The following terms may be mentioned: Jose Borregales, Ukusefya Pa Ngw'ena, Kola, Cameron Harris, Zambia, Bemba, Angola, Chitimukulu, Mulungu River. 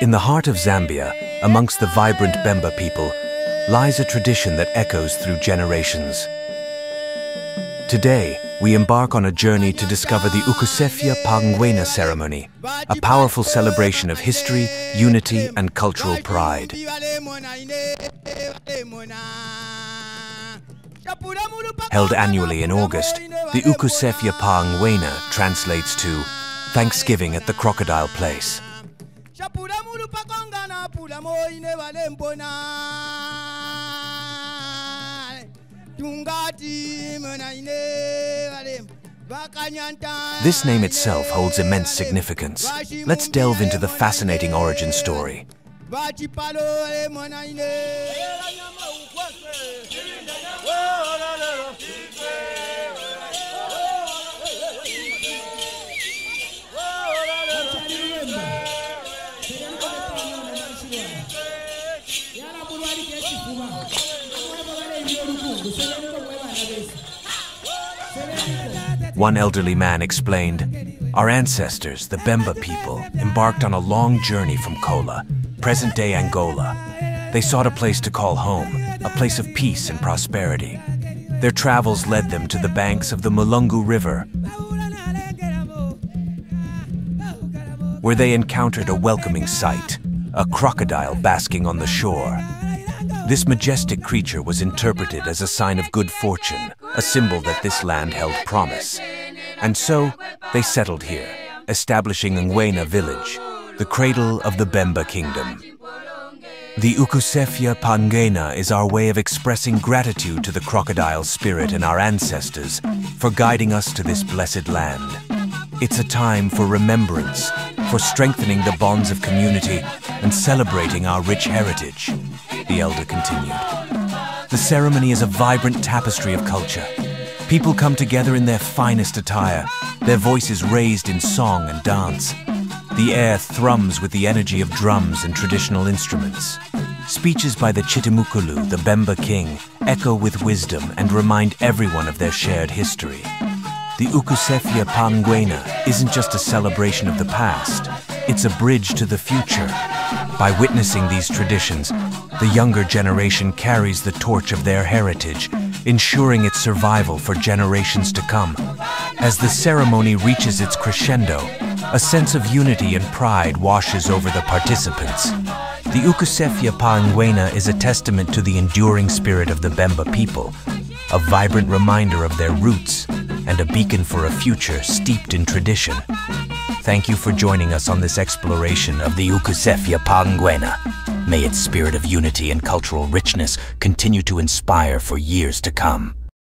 In the heart of Zambia, amongst the vibrant Bemba people, lies a tradition that echoes through generations. Today, we embark on a journey to discover the Ukusefya Pa Ngw'ena ceremony, a powerful celebration of history, unity, and cultural pride. Held annually in August, the Ukusefya Pa Ngw'ena translates to Thanksgiving at the Crocodile Place. This name itself holds immense significance. Let's delve into the fascinating origin story. One elderly man explained, "Our ancestors, the Bemba people, embarked on a long journey from Kola, present-day Angola. They sought a place to call home, a place of peace and prosperity. Their travels led them to the banks of the Mulungu River, where they encountered a welcoming sight, a crocodile basking on the shore. This majestic creature was interpreted as a sign of good fortune, a symbol that this land held promise. And so, they settled here, establishing Ngw'ena village, the cradle of the Bemba kingdom." The Ukusefya Pa Ngw'ena is our way of expressing gratitude to the crocodile spirit and our ancestors for guiding us to this blessed land. It's a time for remembrance, for strengthening the bonds of community and celebrating our rich heritage, the elder continued. The ceremony is a vibrant tapestry of culture. People come together in their finest attire, their voices raised in song and dance. The air thrums with the energy of drums and traditional instruments. Speeches by the Chitimukulu, the Bemba king, echo with wisdom and remind everyone of their shared history. The Ukusefya Pa Ngw'ena isn't just a celebration of the past, it's a bridge to the future. By witnessing these traditions, the younger generation carries the torch of their heritage, ensuring its survival for generations to come. As the ceremony reaches its crescendo, a sense of unity and pride washes over the participants. The Ukusefya Pa Ngw'ena is a testament to the enduring spirit of the Bemba people, a vibrant reminder of their roots, and a beacon for a future steeped in tradition. Thank you for joining us on this exploration of the Ukusefya Pa Ngw'ena. May its spirit of unity and cultural richness continue to inspire for years to come.